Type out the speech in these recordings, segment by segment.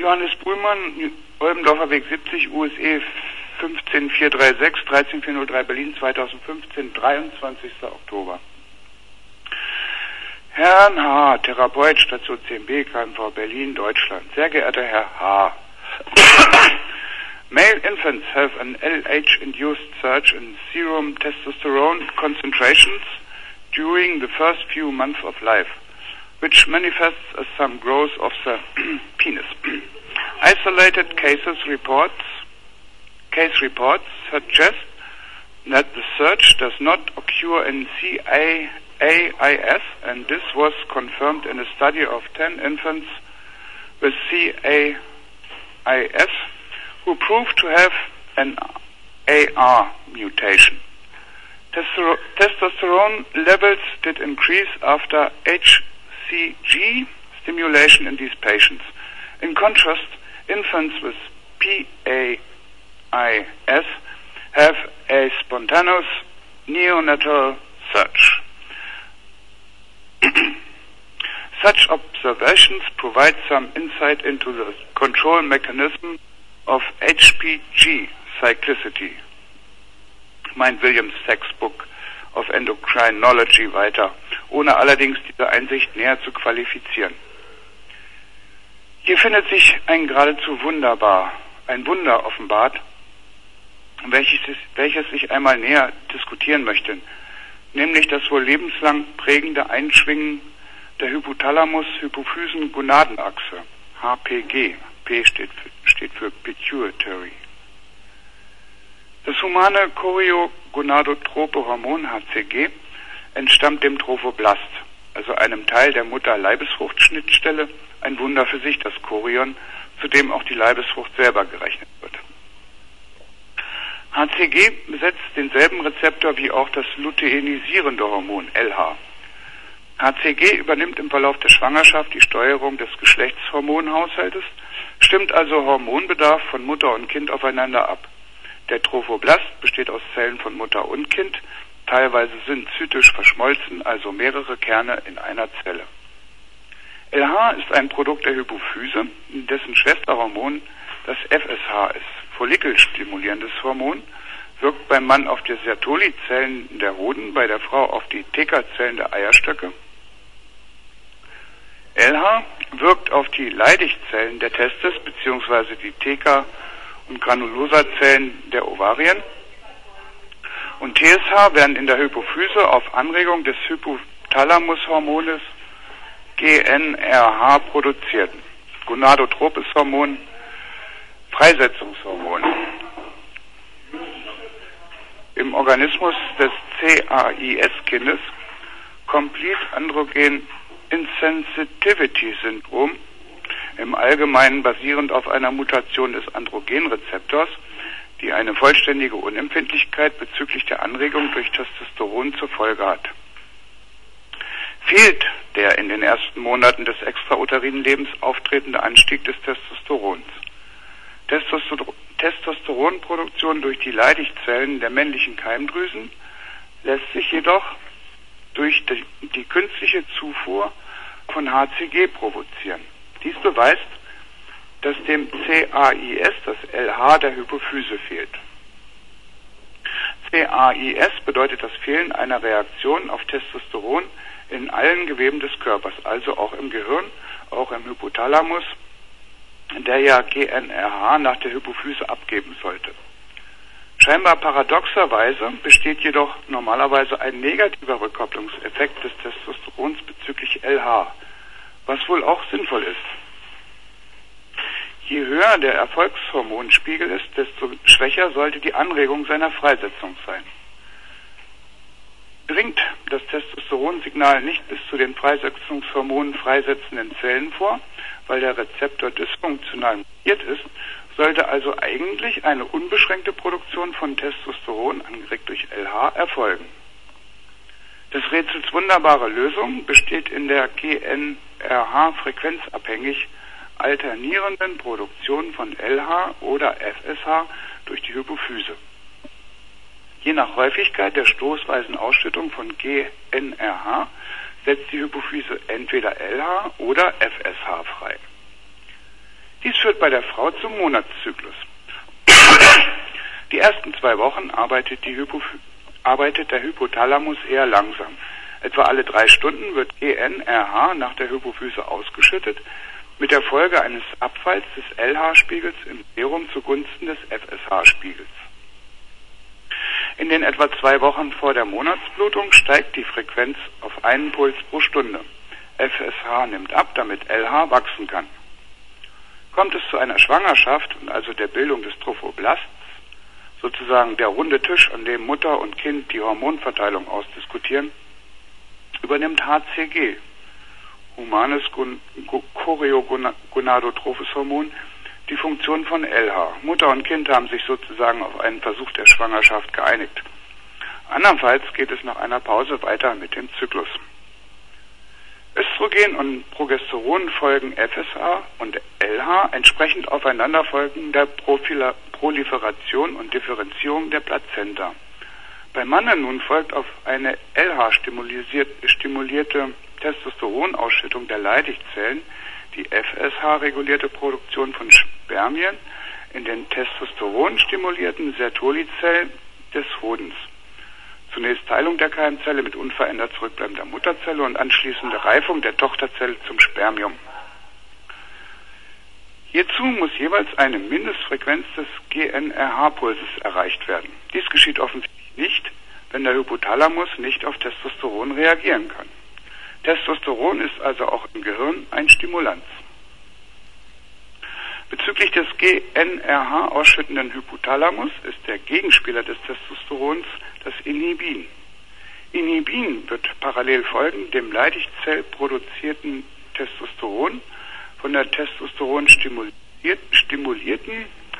Johannes Buhlmann, Olbendorfer Weg 70, USE 15436, 13403 Berlin, 2015, 23. Oktober. Herrn H., Therapeut, Station CMB, KMV Berlin, Deutschland. Sehr geehrter Herr H., male infants have an LH-induced surge in serum testosterone concentrations during the first few months of life, which manifests as some growth of the penis. Isolated case reports suggest that the surge does not occur in CAIS, and this was confirmed in a study of 10 infants with CAIS who proved to have an AR mutation. Testosterone levels did increase after HCG stimulation in these patients. In contrast, infants with PAIS have a spontaneous neonatal surge. Such observations provide some insight into the control mechanism of HPG cyclicity, meint Williams Textbook of Endocrinology weiter, ohne allerdings diese Einsicht näher zu qualifizieren. Hier findet sich ein geradezu ein Wunder offenbart, welches ich einmal näher diskutieren möchte, nämlich das wohl lebenslang prägende Einschwingen der Hypothalamus-Hypophysen-Gonadenachse, HPG. P steht für Pituitary. Das humane Choriogonadotrope Hormon HCG entstammt dem Trophoblast, also einem Teil der Mutter-Leibesfrucht-Schnittstelle, ein Wunder für sich, das Chorion, zu dem auch die Leibesfrucht selber gerechnet wird. HCG besetzt denselben Rezeptor wie auch das luteinisierende Hormon LH. HCG übernimmt im Verlauf der Schwangerschaft die Steuerung des Geschlechtshormonhaushaltes, stimmt also Hormonbedarf von Mutter und Kind aufeinander ab. Der Trophoblast besteht aus Zellen von Mutter und Kind, teilweise synzytisch verschmolzen, also mehrere Kerne in einer Zelle. LH ist ein Produkt der Hypophyse, dessen Schwesterhormon das FSH ist. Follikelstimulierendes Hormon wirkt beim Mann auf die Sertoli-Zellen der Hoden, bei der Frau auf die Theca-Zellen der Eierstöcke. LH wirkt auf die Leydig-Zellen der Testis bzw. die Theca- und Granulosa-Zellen der Ovarien. Und TSH werden in der Hypophyse auf Anregung des Hypothalamus-Hormones GNRH produziert. Gonadotropes Hormon, Freisetzungshormon. Im Organismus des CAIS-Kindes, Complete Androgen Insensitivity Syndrom, im Allgemeinen basierend auf einer Mutation des Androgenrezeptors, die eine vollständige Unempfindlichkeit bezüglich der Anregung durch Testosteron zur Folge hat. Fehlt der in den ersten Monaten des extrauterinen Lebens auftretende Anstieg des Testosterons. Testosteronproduktion durch die Leydigzellen der männlichen Keimdrüsen lässt sich jedoch durch die künstliche Zufuhr von HCG provozieren. Dies beweist, dass dem CAIS das LH der Hypophyse fehlt. CAIS bedeutet das Fehlen einer Reaktion auf Testosteron in allen Geweben des Körpers, also auch im Gehirn, auch im Hypothalamus, der ja GNRH nach der Hypophyse abgeben sollte. Scheinbar paradoxerweise besteht jedoch normalerweise ein negativer Rückkopplungseffekt des Testosterons bezüglich LH, was wohl auch sinnvoll ist. Je höher der Erfolgshormonspiegel ist, desto schwächer sollte die Anregung seiner Freisetzung sein. Dringt das Testosteronsignal nicht bis zu den Freisetzungshormonen freisetzenden Zellen vor, weil der Rezeptor dysfunktional mutiert ist, sollte also eigentlich eine unbeschränkte Produktion von Testosteron, angeregt durch LH, erfolgen. Des Rätsels wunderbare Lösung besteht in der GNRH-frequenzabhängig alternierenden Produktion von LH oder FSH durch die Hypophyse. Je nach Häufigkeit der stoßweisen Ausschüttung von GNRH setzt die Hypophyse entweder LH oder FSH frei. Dies führt bei der Frau zum Monatszyklus. Die ersten 2 Wochen arbeitet der Hypothalamus eher langsam. Etwa alle 3 Stunden wird GNRH nach der Hypophyse ausgeschüttet, mit der Folge eines Abfalls des LH-Spiegels im Serum zugunsten des FSH-Spiegels. In den etwa 2 Wochen vor der Monatsblutung steigt die Frequenz auf 1 Puls pro Stunde. FSH nimmt ab, damit LH wachsen kann. Kommt es zu einer Schwangerschaft und also der Bildung des Trophoblasts, sozusagen der runde Tisch, an dem Mutter und Kind die Hormonverteilung ausdiskutieren, übernimmt HCG, humanes Choriogonadotrophes Hormon, die Funktion von LH. Mutter und Kind haben sich sozusagen auf einen Versuch der Schwangerschaft geeinigt. Andernfalls geht es nach einer Pause weiter mit dem Zyklus. Östrogen und Progesteron folgen FSH und LH, entsprechend aufeinanderfolgender Proliferation und Differenzierung der Plazenta. Beim Manne nun folgt auf eine LH-stimulierte Testosteronausschüttung der Leidigzellen die FSH-regulierte Produktion von Spermien in den testosteron-stimulierten Sertoli-Zellen des Hodens. Zunächst Teilung der Keimzelle mit unverändert zurückbleibender Mutterzelle und anschließende Reifung der Tochterzelle zum Spermium. Hierzu muss jeweils eine Mindestfrequenz des GNRH-Pulses erreicht werden. Dies geschieht offensichtlich nicht, wenn der Hypothalamus nicht auf Testosteron reagieren kann. Testosteron ist also auch im Gehirn ein Stimulanz. Bezüglich des GNRH ausschüttenden Hypothalamus ist der Gegenspieler des Testosterons das Inhibin. Inhibin wird parallel folgend dem leidigzellproduzierten Testosteron von der testosteron-stimulierten,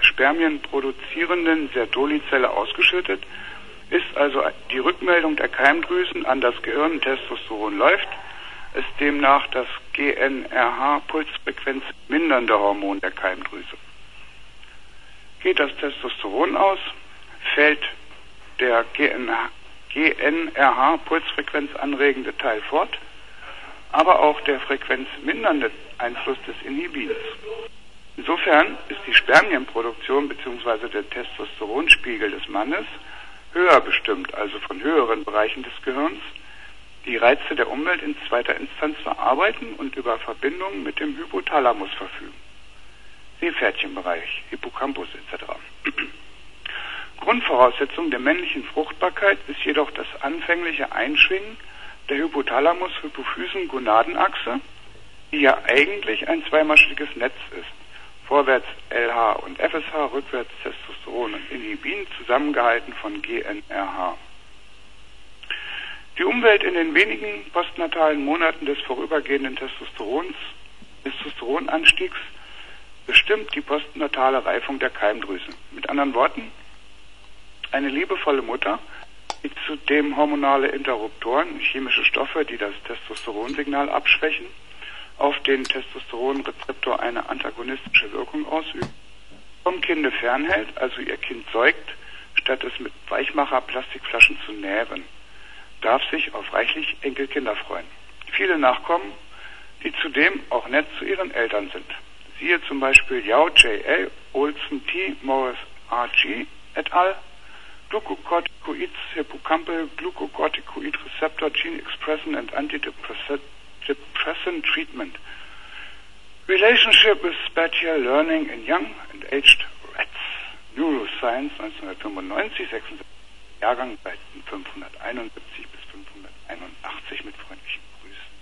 spermienproduzierenden Sertolizelle ausgeschüttet, ist also die Rückmeldung der Keimdrüsen an das Gehirn, Testosteron läuft, ist demnach das GNRH-Pulsfrequenz mindernde Hormon der Keimdrüse. Geht das Testosteron aus, fällt der GNRH-Pulsfrequenz anregende Teil fort, aber auch der frequenzmindernde Einfluss des Inhibins. Insofern ist die Spermienproduktion bzw. der Testosteronspiegel des Mannes höher bestimmt, also von höheren Bereichen des Gehirns, die Reize der Umwelt in zweiter Instanz verarbeiten und über Verbindungen mit dem Hypothalamus verfügen. Seepferdchenbereich, Hippocampus etc. Grundvoraussetzung der männlichen Fruchtbarkeit ist jedoch das anfängliche Einschwingen der Hypothalamus-Hypophysen-Gonadenachse, die ja eigentlich ein zweimaschiges Netz ist. Vorwärts LH und FSH, rückwärts Testosteron und Inhibin, zusammengehalten von GNRH. Die Umwelt in den wenigen postnatalen Monaten des vorübergehenden Testosteronanstiegs bestimmt die postnatale Reifung der Keimdrüse. Mit anderen Worten, eine liebevolle Mutter, die zudem hormonale Interruptoren, chemische Stoffe, die das Testosteronsignal abschwächen, auf den Testosteronrezeptor eine antagonistische Wirkung ausübt, vom Kinde fernhält, also ihr Kind säugt, statt es mit Weichmacher-Plastikflaschen zu nähren, darf sich auf reichlich Enkelkinder freuen. Viele Nachkommen, die zudem auch nett zu ihren Eltern sind. Siehe zum Beispiel Yao J.A., Olson T. Morris, R.G. et al., Glucocorticoids, Hippocampal, Glucocorticoid Receptor, Gene Expression and Antidepressant Depressant treatment. Relationship with spatial learning in young and aged rats. Neuroscience 1995, 66, Jahrgang Seiten 571 bis 581 mit freundlichen Grüßen.